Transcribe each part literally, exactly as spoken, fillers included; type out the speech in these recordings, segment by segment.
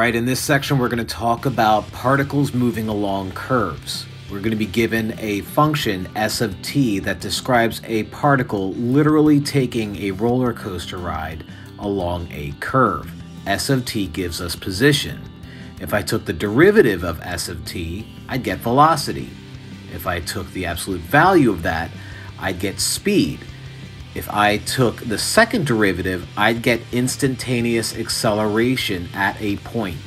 right? In this section, we're going to talk about particles moving along curves. We're going to be given a function S of t that describes a particle literally taking a roller coaster ride along a curve. S of t gives us position. If I took the derivative of S of t, I'd get velocity. If I took the absolute value of that, I'd get speed. If I took the second derivative, I'd get instantaneous acceleration at a point.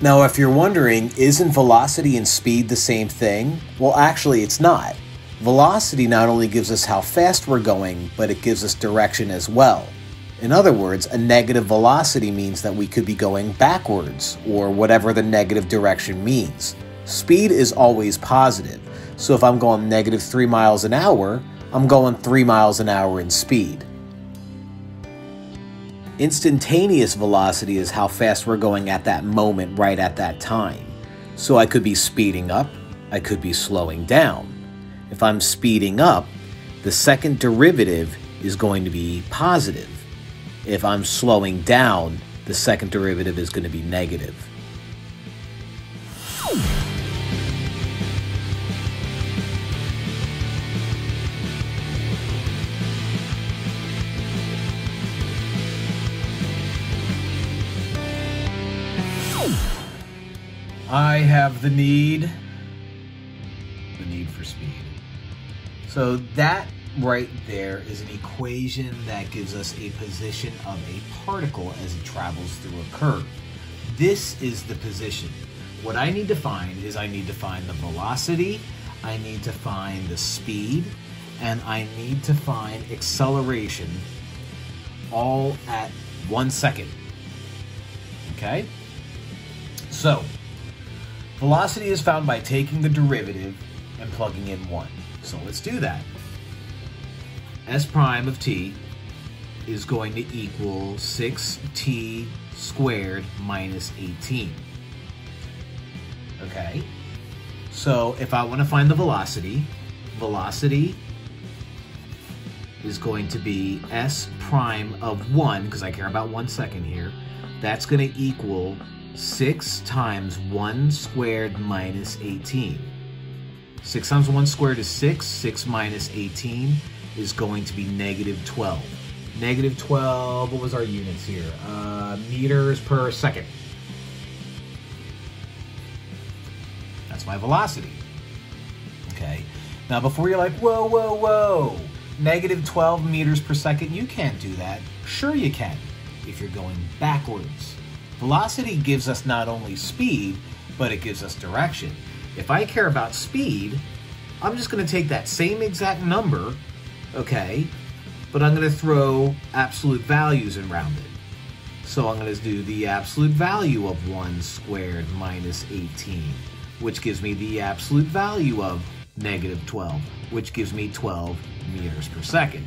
Now, if you're wondering, isn't velocity and speed the same thing? Well, actually, it's not. Velocity not only gives us how fast we're going, but it gives us direction as well. In other words, a negative velocity means that we could be going backwards, or whatever the negative direction means. Speed is always positive, so if I'm going negative three miles an hour, I'm going three miles an hour in speed. Instantaneous velocity is how fast we're going at that moment, right at that time. So I could be speeding up, I could be slowing down. If I'm speeding up, the second derivative is going to be positive. If I'm slowing down, the second derivative is going to be negative. I have the need, the need for speed. So that right there is an equation that gives us a position of a particle as it travels through a curve. This is the position. What I need to find is I need to find the velocity, I need to find the speed, and I need to find acceleration all at one second. Okay? So, velocity is found by taking the derivative and plugging in one. So let's do that. S prime of t is going to equal six t squared minus eighteen. Okay, so if I want to find the velocity, velocity is going to be s prime of one, because I care about one second here. That's going to equal six times one squared minus eighteen. six times one squared is six. six minus eighteen is going to be negative twelve. Negative twelve, what was our units here? Uh, meters per second. That's my velocity. Okay. Now, before you're like, whoa, whoa, whoa, negative twelve meters per second, you can't do that. Sure you can, if you're going backwards. Velocity gives us not only speed, but it gives us direction. If I care about speed, I'm just going to take that same exact number, okay, but I'm going to throw absolute values and round it. So I'm going to do the absolute value of one squared minus eighteen, which gives me the absolute value of negative twelve, which gives me twelve meters per second.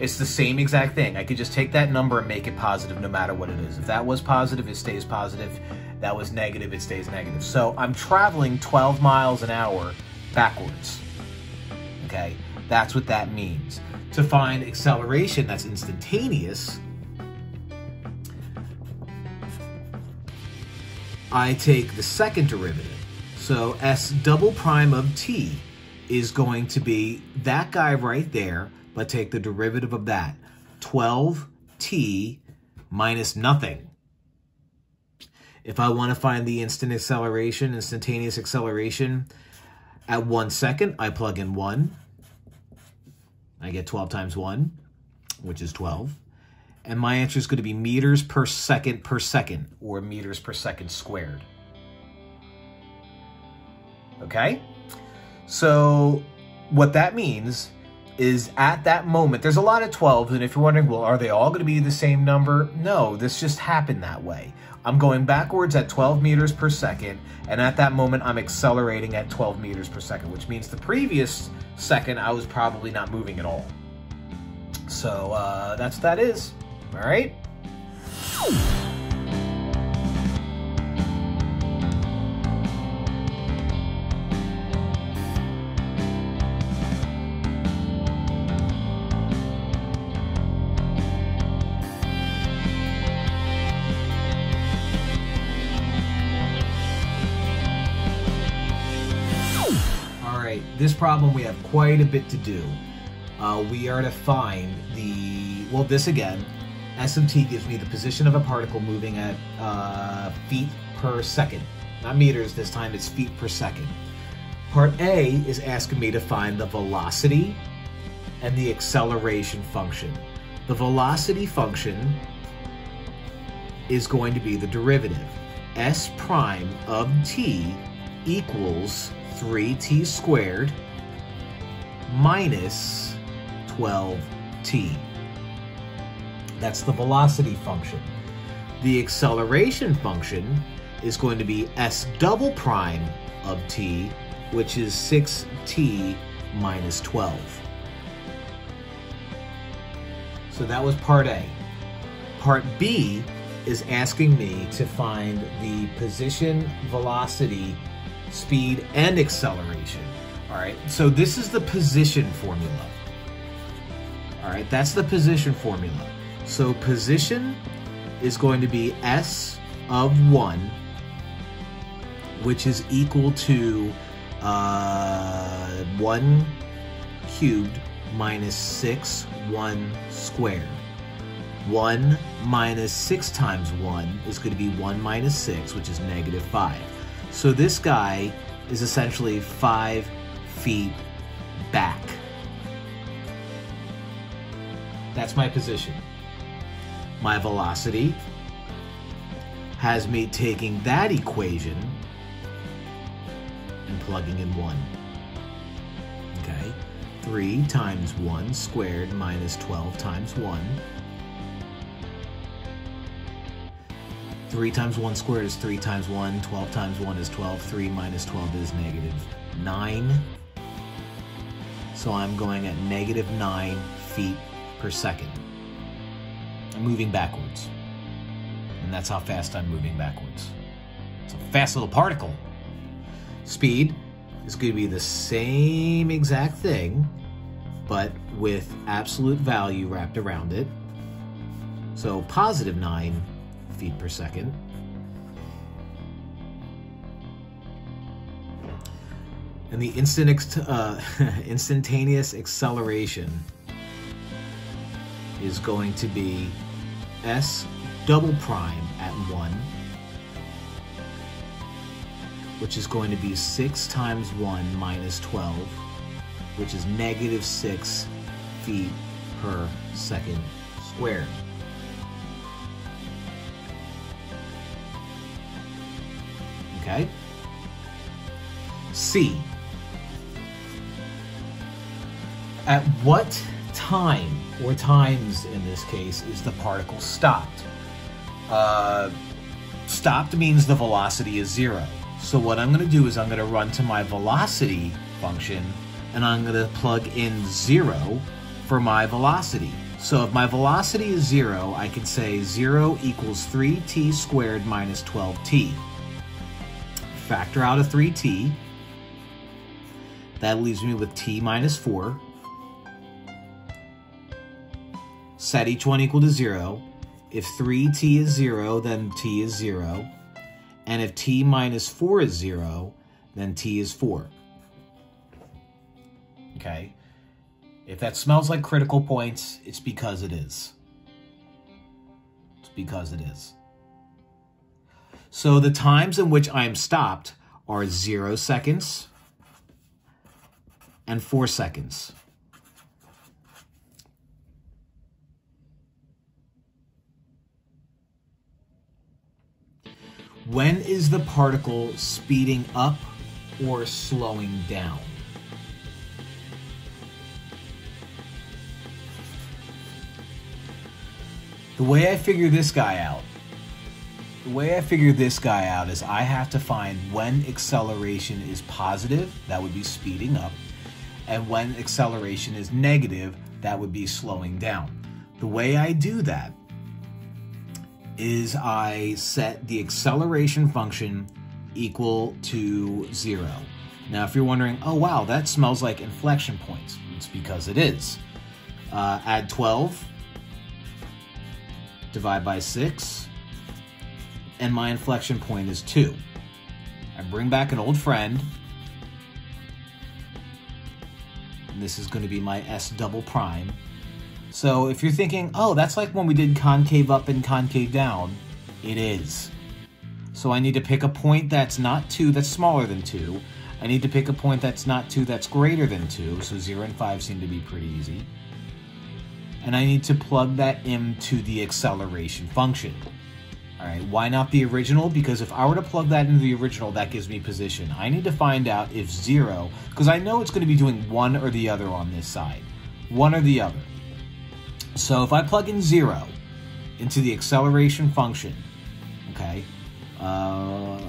It's the same exact thing. I could just take that number and make it positive no matter what it is. If that was positive, it stays positive. If that was negative, it stays negative. So I'm traveling twelve miles an hour backwards. Okay, that's what that means. To find acceleration that's instantaneous, I take the second derivative. So s double prime of t is going to be that guy right there, but take the derivative of that, twelve t minus nothing. If I want to find the instant acceleration, instantaneous acceleration, at one second, I plug in one. I get twelve times one, which is twelve. And my answer is going to be meters per second per second, or meters per second squared. Okay? So what that means is at that moment, there's a lot of twelves, and if you're wondering, well, are they all going to be the same number? No, this just happened that way. I'm going backwards at twelve meters per second, and at that moment, I'm accelerating at twelve meters per second, which means the previous second, I was probably not moving at all. So uh, that's what that is, all right? right, this problem, we have quite a bit to do. Uh, we are to find the, well, this again, S of t gives me the position of a particle moving at uh, feet per second. Not meters this time, it's feet per second. Part A is asking me to find the velocity and the acceleration function. The velocity function is going to be the derivative. S prime of t equals three t squared minus twelve t. That's the velocity function. The acceleration function is going to be s double prime of t, which is six t minus twelve. So that was part A. Part B is asking me to find the position, velocity, speed, and acceleration. All right, so this is the position formula. All right, that's the position formula. So position is going to be S of one, which is equal to uh, one cubed minus six, one squared. one minus six times one is going to be one minus six, which is negative five. So this guy is essentially five feet back. That's my position. My velocity has me taking that equation and plugging in one. Okay, three times one squared minus twelve times one. three times one squared is three times one, twelve times one is twelve, three minus twelve is negative nine. So I'm going at negative nine feet per second. I'm moving backwards. And that's how fast I'm moving backwards. It's a fast little particle. Speed is going to be the same exact thing, but with absolute value wrapped around it. So positive nine feet per second. And the instant uh, instantaneous acceleration is going to be S double prime at one, which is going to be six times one minus twelve, which is negative six feet per second squared. Okay. C. At what time, or times in this case, is the particle stopped? Uh, stopped means the velocity is zero. So what I'm going to do is I'm going to run to my velocity function, and I'm going to plug in zero for my velocity. So if my velocity is zero, I can say zero equals three t squared minus twelve t. Factor out a three t. That leaves me with t minus four. Set each one equal to zero. If three t is zero, then t is zero. And if t minus four is zero, then t is four. Okay? If that smells like critical points, it's because it is. It's because it is. So the times in which I am stopped are zero seconds and four seconds. When is the particle speeding up or slowing down? The way I figure this guy out The way I figure this guy out is I have to find when acceleration is positive, that would be speeding up, and when acceleration is negative, that would be slowing down. The way I do that is I set the acceleration function equal to zero. Now, if you're wondering, oh wow, that smells like inflection points, it's because it is. Uh, add twelve, divide by six, and my inflection point is two. I bring back an old friend, and this is going to be my S double prime. So if you're thinking, oh, that's like when we did concave up and concave down, it is. So I need to pick a point that's not two, that's smaller than two. I need to pick a point that's not two, that's greater than two. So zero and five seem to be pretty easy. And I need to plug that into the acceleration function. All right, why not the original? Because if I were to plug that into the original, that gives me position. I need to find out if zero, because I know it's going to be doing one or the other on this side, one or the other. So if I plug in zero into the acceleration function, okay, uh,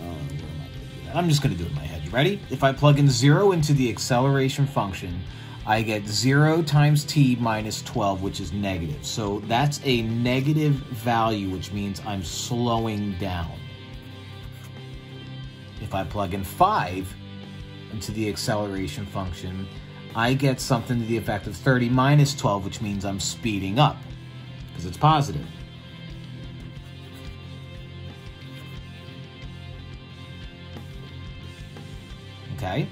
I'm just going to do it in my head. You ready? If I plug in zero into the acceleration function, I get zero times t minus twelve, which is negative. So that's a negative value, which means I'm slowing down. If I plug in five into the acceleration function, I get something to the effect of thirty minus twelve, which means I'm speeding up because it's positive. Okay.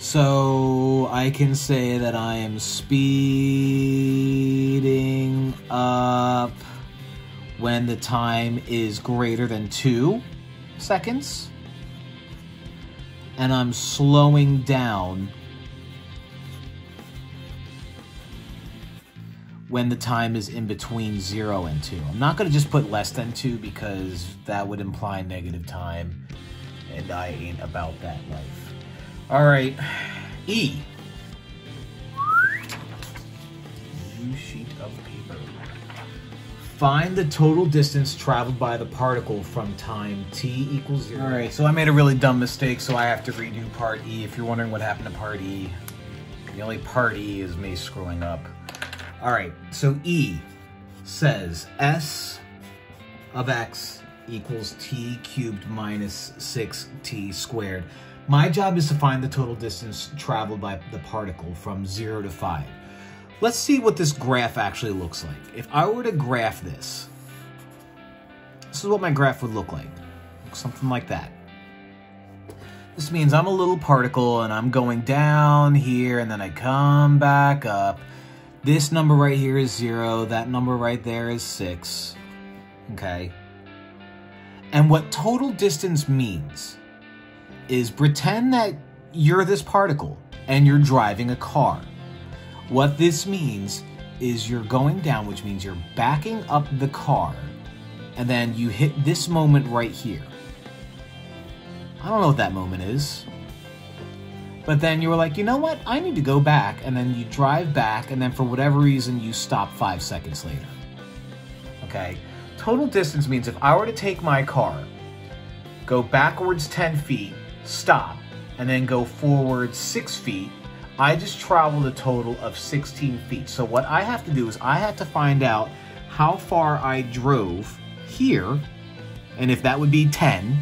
So I can say that I am speeding up when the time is greater than two seconds, and I'm slowing down when the time is in between zero and two. I'm not going to just put less than two because that would imply negative time, and I ain't about that life. All right, E. New sheet of paper. Find the total distance traveled by the particle from time t equals zero. All right, so I made a really dumb mistake, so I have to redo part E. If you're wondering what happened to part E, the only part E is me screwing up. All right, so E says S of x equals t cubed minus six t squared. My job is to find the total distance traveled by the particle from zero to five. Let's see what this graph actually looks like. If I were to graph this, this is what my graph would look like. Something like that. This means I'm a little particle and I'm going down here and then I come back up. This number right here is zero. That number right there is six. Okay. And what total distance means is pretend that you're this particle and you're driving a car. What this means is you're going down, which means you're backing up the car, and then you hit this moment right here. I don't know what that moment is. But then you were like, you know what? I need to go back, and then you drive back, and then for whatever reason, you stop five seconds later. Okay? Total distance means if I were to take my car, go backwards ten feet, stop, and then go forward six feet, I just traveled a total of sixteen feet. So what I have to do is I have to find out how far I drove here, and if that would be ten,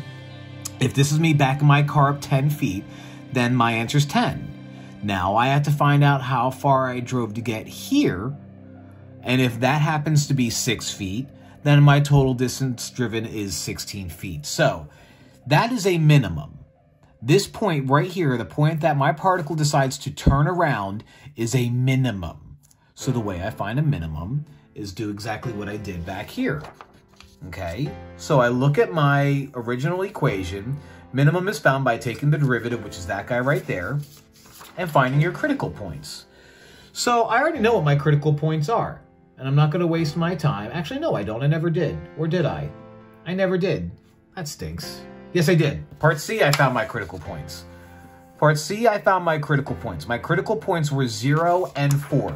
if this is me backing my car up ten feet, then my answer is ten. Now I have to find out how far I drove to get here, and if that happens to be six feet, then my total distance driven is sixteen feet. So that is a minimum. This point right here, the point that my particle decides to turn around, is a minimum. So the way I find a minimum is do exactly what I did back here, okay? So I look at my original equation. Minimum is found by taking the derivative, which is that guy right there, and finding your critical points. So I already know what my critical points are, and I'm not gonna waste my time. Actually, no, I don't, I never did. Or did I? I never did. That stinks. Yes, I did. Part C, I found my critical points. Part C, I found my critical points. My critical points were zero and four.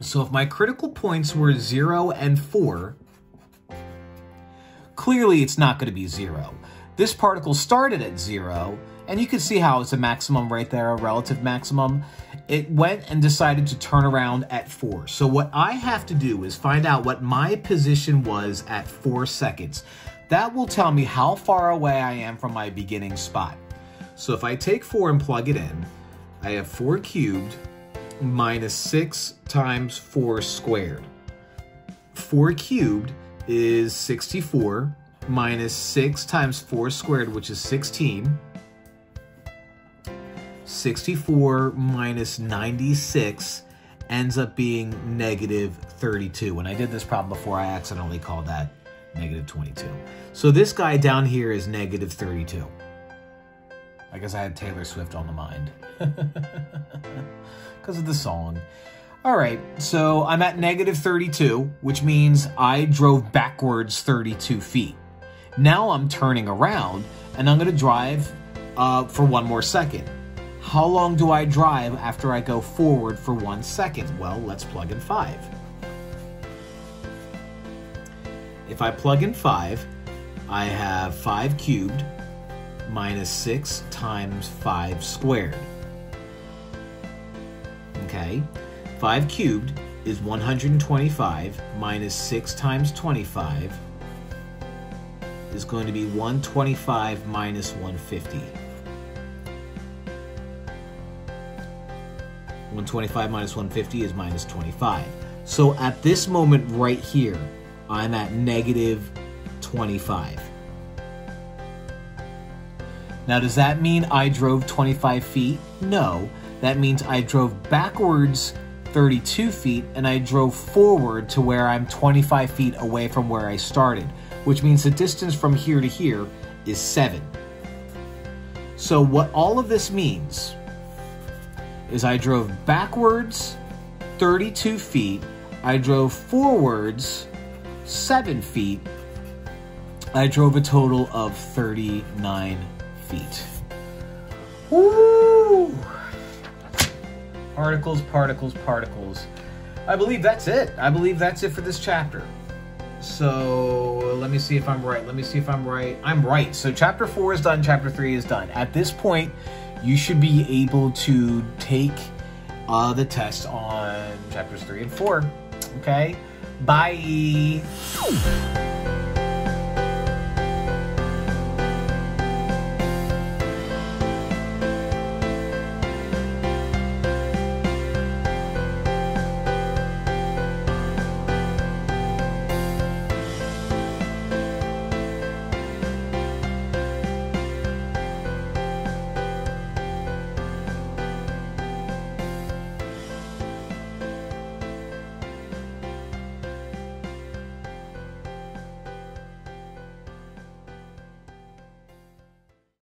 So if my critical points were zero and four, clearly it's not going to be zero. This particle started at zero, and you can see how it's a maximum right there, a relative maximum. It went and decided to turn around at four. So what I have to do is find out what my position was at four seconds. That will tell me how far away I am from my beginning spot. So if I take four and plug it in, I have four cubed minus six times four squared. four cubed is sixty-four minus six times four squared, which is sixteen. sixty-four minus ninety-six ends up being negative thirty-two. When I did this problem before, I accidentally called that negative twenty-two. So this guy down here is negative thirty-two. I guess I had Taylor Swift on the mind because of the song. All right, so I'm at negative thirty-two, which means I drove backwards thirty-two feet. Now I'm turning around, and I'm going to drive uh, for one more second. How long do I drive after I go forward for one second? Well, let's plug in five. If I plug in five, I have five cubed minus six times five squared. Okay, five cubed is one hundred twenty-five minus six times twenty-five is going to be one twenty-five minus one fifty. one twenty-five minus one fifty is minus twenty-five. So at this moment right here, I'm at negative twenty-five. Now, does that mean I drove twenty-five feet? No, that means I drove backwards thirty-two feet and I drove forward to where I'm twenty-five feet away from where I started, which means the distance from here to here is seven. So what all of this means is I drove backwards thirty-two feet, I drove forwards seven feet, I drove a total of thirty-nine feet. Woo! Particles, particles, particles. I believe that's it. I believe that's it for this chapter. So let me see if I'm right. Let me see if I'm right. I'm right. So chapter four is done. Chapter three is done. At this point, you should be able to take uh, the test on chapters three and four. Okay? Bye.